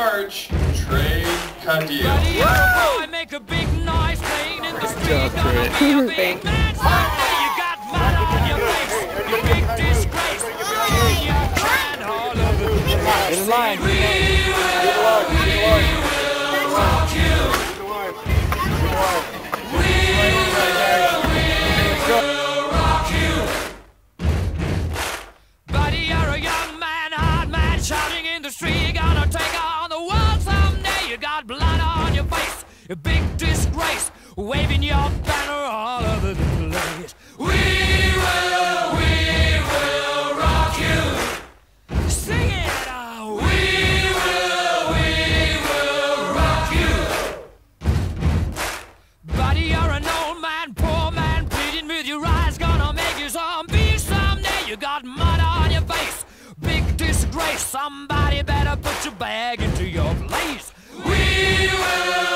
large trade Kadir. I make a big noise playing in the street. I'm a big man. You got mud on your face. You big disgrace. You can all of it. In line. We will rock you. We will rock you. Buddy, you're a young man, hard man, shouting in the street. You're gonna take on the world someday. You got blood on your face. A big disgrace. Waving your banner all over the place. We will rock you. Sing it! We will rock you. Buddy, you're an old man, poor man, pleading with your eyes, gonna make you zombie someday. You got mud on your face. Big disgrace. Somebody better put your bag into your place. We will.